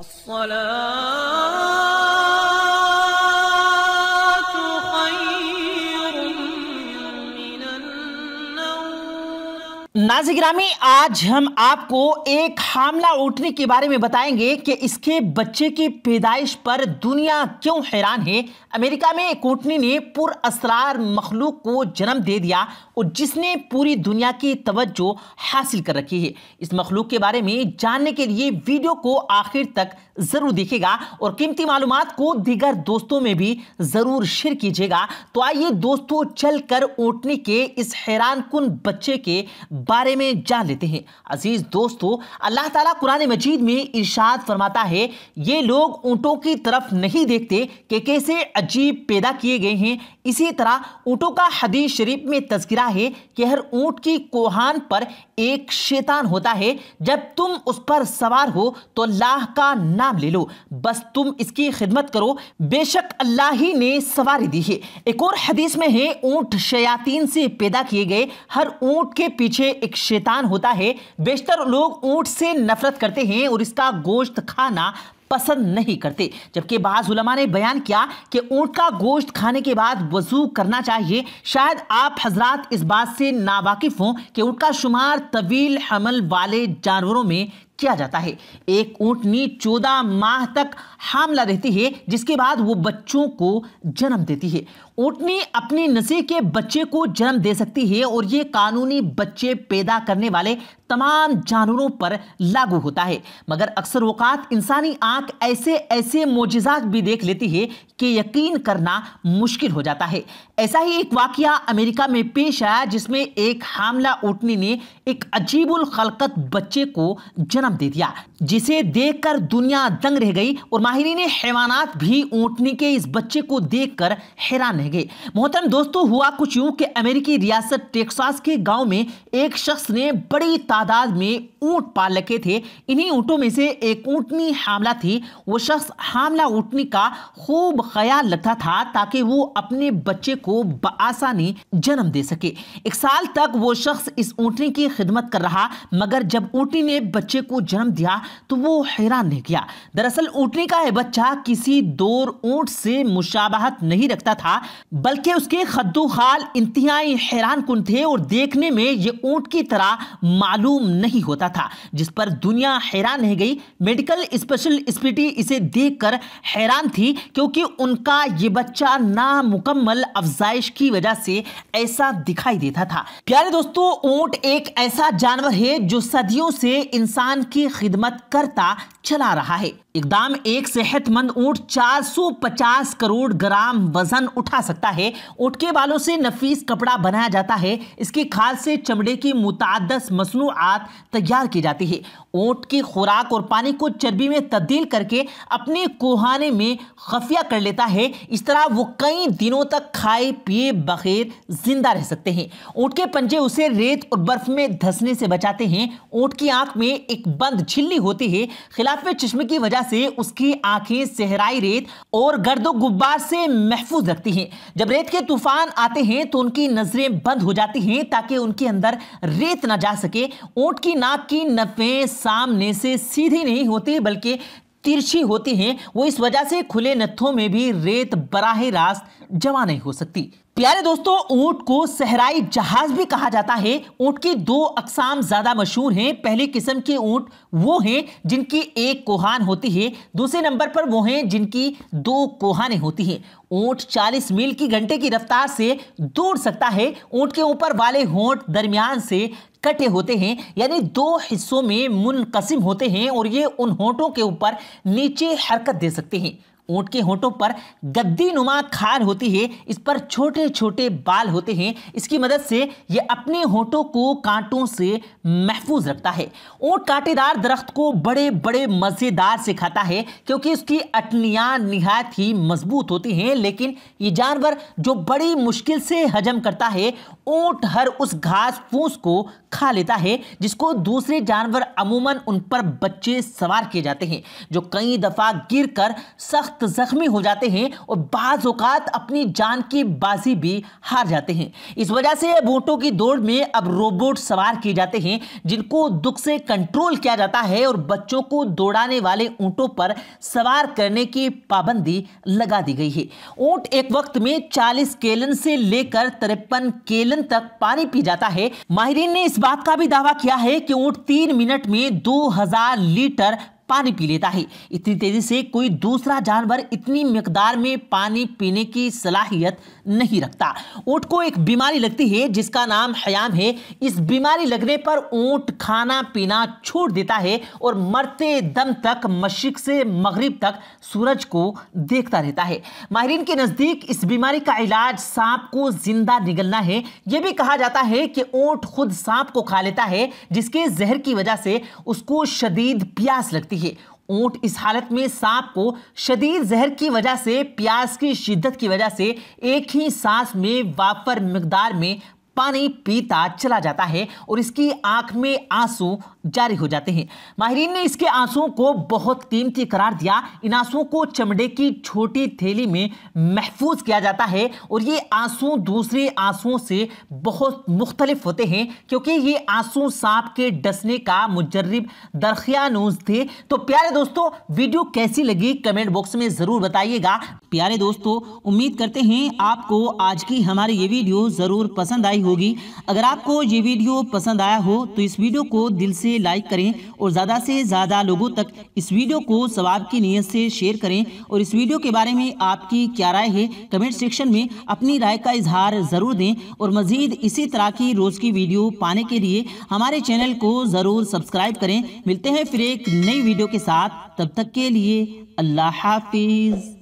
الصلاة खैर मिनन्नौम। नाज़रीन गिरामी, आज हम आपको एक हामला ऊँटनी के बारे में बताएंगे कि इसके बच्चे की पैदाइश पर दुनिया क्यों हैरान है। अमेरिका में एक ऊँटनी ने पुरअसरार मखलूक को जन्म दे दिया और जिसने पूरी दुनिया की तवज्जो हासिल कर रखी है। इस मखलूक के बारे में जानने के लिए वीडियो को आखिर तक ज़रूर देखिएगा और कीमती मालूमात को दीगर दोस्तों में भी ज़रूर शेयर कीजिएगा। तो आइए दोस्तों, चलकर ऊँटनी के इस हैरान कुन बच्चे के बारे में जान लेते हैं। अजीज़ दोस्तों, अल्लाह ताला कुरान मजीद में इरशाद फरमाता है, ये लोग ऊँटों की तरफ नहीं देखते कि कैसे अजीब पैदा किए गए हैं। इसी तरह ऊँटों का हदीस शरीफ में तज़किरा है कि हर ऊँट की कोहान पर एक शैतान होता है, जब तुम उस पर सवार हो तो अल्लाह का नाम ले लो, बस तुम इसकी खिदमत करो, बेशक अल्लाह ही ने सवारी दी है। एक और हदीस में है, ऊँट शयातीन से पैदा किए गए, हर ऊँट के पीछे एक शैतान होता है। बेशतर लोग ऊँट से नफरत करते हैं और इसका गोश्त खाना पसंद नहीं करते, जबकि बाज़ उलमा ने बयान किया कि ऊँट का गोश्त खाने के बाद वज़ू करना चाहिए। शायद आप हजरात इस बात से नावाकिफ़ हों कि ऊँट का शुमार तवील हमल वाले जानवरों में किया जाता है। एक ऊँटनी 14 माह तक हामला रहती है, जिसके बाद वो बच्चों को जन्म देती है। ऊँटनी अपनी नस्ल के बच्चे को जन्म दे सकती है और ये कानूनी बच्चे पैदा करने वाले तमाम जानवरों पर लागू होता है, मगर अक्सर औकात इंसानी आँख ऐसे ऐसे मोजिज़ात भी देख लेती है कि यकीन करना मुश्किल हो जाता है। ऐसा ही एक वाक़या अमेरिका में पेश आया, जिसमें एक हामला ऊँटनी ने एक अजीबुल खलकत बच्चे को जन्म दे दिया, जिसे देखकर दुनिया दंग रह गई और माहिरीन हैवानात भी ऊँटनी के इस बच्चे को देखकर हैरान रह गए। मोहतरम दोस्तों, हुआ कुछ यूँ कि अमेरिकी रियासत टेक्सास के गाँव में एक शख्स ने बड़ी तादाद में ऊँट पाल रखे थे। इन्हीं ऊँटों में से एक ऊँटनी हामला थी। वो शख्स हामला ऊँटनी का खूब ख्याल रखता था ताकि वो अपने बच्चे को बआसानी जन्म दे सके। 1 साल तक वो शख्स इस ऊँटनी की खिदमत कर रहा, मगर जब ऊँटनी ने बच्चे को जन्म दिया तो वो हैरान रह गया। दरअसल ऊँटनी का यह बच्चा किसी दौर ऊँट से मुशाबहत नहीं रखता था, बल्कि उसके खद्दो खाल इंतहाई हैरान कुन थे और देखने में ये ऊँट की तरह मालूम नहीं होता था, जिस पर दुनिया हैरान रह गई। मेडिकल स्पेशल स्पिटी इसे देखकर हैरान थी, क्योंकि उनका ये बच्चा नामुकम्मल अफजाइश की वजह से ऐसा दिखाई देता था। प्यारे दोस्तों, ऊँट एक ऐसा जानवर है जो सदियों से इंसान की खिदमत करता चला रहा है। एकदम एक सेहतमंद ऊँट 450 करोड़ ग्राम वजन उठा सकता है। ऊँट के बालों से नफीस कपड़ा बनाया जाता है, इसकी खाल से चमड़े की मुतादस मसनूआत तैयार की जाती है। ऊँट की खुराक और पानी को चर्बी में तब्दील करके अपने कोहाने में खफिया कर लेता है। इस तरह वो कई दिनों तक खाए पिए बगैर जिंदा रह सकते हैं। ऊँट के पंजे उसे रेत और बर्फ में धंसने से बचाते हैं। ऊँट की आँख में एक बंद झिल्ली होती है, खिलाफ चश्मे की वजह से उसकी आंखें सहराई रेत और गर्दो गुब्बार से महफूज रखती हैं। जब रेत के तूफान आते हैं तो उनकी नजरें बंद हो जाती हैं ताकि उनके अंदर रेत ना जा सके। ऊँट की नाक की नफें सामने से सीधी नहीं होती, बल्कि तिरछी होती हैं। वो इस वजह से खुले नथों में भी रेत बराहे रास्त जमा नहीं हो सकती। प्यारे दोस्तों, ऊँट को सहराई जहाज भी कहा जाता है। ऊँट की 2 अकसाम ज़्यादा मशहूर हैं। पहली किस्म के ऊँट वो हैं जिनकी एक कोहान होती है, दूसरे नंबर पर वो हैं जिनकी 2 कोहानें होती हैं। ऊँट 40 मील की घंटे की रफ्तार से दौड़ सकता है। ऊँट के ऊपर वाले होंठ दरमियान से कटे होते हैं, यानी 2 हिस्सों में मुनकसिम होते हैं और ये उन होंठों के ऊपर नीचे हरकत दे सकते हैं। ऊँट के होंठों पर गद्दी नुमा खाल होती है, इस पर छोटे छोटे बाल होते हैं। इसकी मदद से ये अपने होंठों को कांटों से महफूज रखता है। ऊँट कांटेदार दरख्त को बड़े बड़े मज़ेदार से खाता है, क्योंकि उसकी अटनियाँ निहायत ही मजबूत होती हैं। लेकिन ये जानवर जो बड़ी मुश्किल से हजम करता है। ऊँट हर उस घास फूस को खा लेता है जिसको दूसरे जानवर अमूमन उन पर बच्चे सवार किए जाते हैं, जो कई दफ़ा गिर कर सख्त सख्त जख्मी हो जाते हैं और बाज़ औक़ात अपनी जान की बाजी भी हार जाते हैं। इस वजह से वोटों की दौड़ में अब रोबोट सवार किए जाते हैं जिनको दुख से कंट्रोल किया जाता है और बच्चों को दौड़ाने वाले ऊँटों पर सवार करने की पाबंदी लगा दी गई है। ऊँट एक वक्त में 40 गैलन से लेकर 53 गैलन तक पानी पी जाता है। माहिरीन ने इस बात का भी दावा किया है कि ऊँट 3 मिनट में 2000 लीटर पानी पी लेता है। इतनी तेजी से कोई दूसरा जानवर इतनी मिकदार में पानी पीने की सलाहियत नहीं रखता। ऊँट को एक बीमारी लगती है जिसका नाम हयाम है। इस बीमारी लगने पर ऊँट खाना पीना छोड़ देता है और मरते दम तक मशरिक से मगरिब तक सूरज को देखता रहता है। माहिरीन के नज़दीक इस बीमारी का इलाज सांप को जिंदा निगलना है। यह भी कहा जाता है कि ऊँट खुद सांप को खा लेता है जिसके जहर की वजह से उसको शदीद प्यास लगती है। ऊंट इस हालत में सांप को शदीद जहर की वजह से प्यास की शिद्दत की वजह से एक ही सांस में वापर मिकदार में पानी पीता चला जाता है और इसकी आंख में आंसू जारी हो जाते हैं। माहिरीन ने इसके आंसुओं को बहुत कीमती करार दिया। इन आंसुओं को चमड़े की छोटी थैली में महफूज किया जाता है और ये आंसू दूसरे आंसुओं से बहुत मुख्तलिफ होते हैं क्योंकि ये आंसू सांप के डसने का मुजर्रब दरखियानूज थे। तो प्यारे दोस्तों, वीडियो कैसी लगी कमेंट बॉक्स में ज़रूर बताइएगा। प्यारे दोस्तों, उम्मीद करते हैं आपको आज की हमारी ये वीडियो ज़रूर पसंद आई होगी। अगर आपको ये वीडियो पसंद आया हो तो इस वीडियो को दिल से लाइक करें और ज़्यादा से ज़्यादा लोगों तक इस वीडियो को सवाब की नीयत से शेयर करें। और इस वीडियो के बारे में आपकी क्या राय है कमेंट सेक्शन में अपनी राय का इजहार ज़रूर दें। और मज़ीद इसी तरह की रोज़ की वीडियो पाने के लिए हमारे चैनल को ज़रूर सब्सक्राइब करें। मिलते हैं फिर एक नई वीडियो के साथ, तब तक के लिए अल्लाह हाफिज़।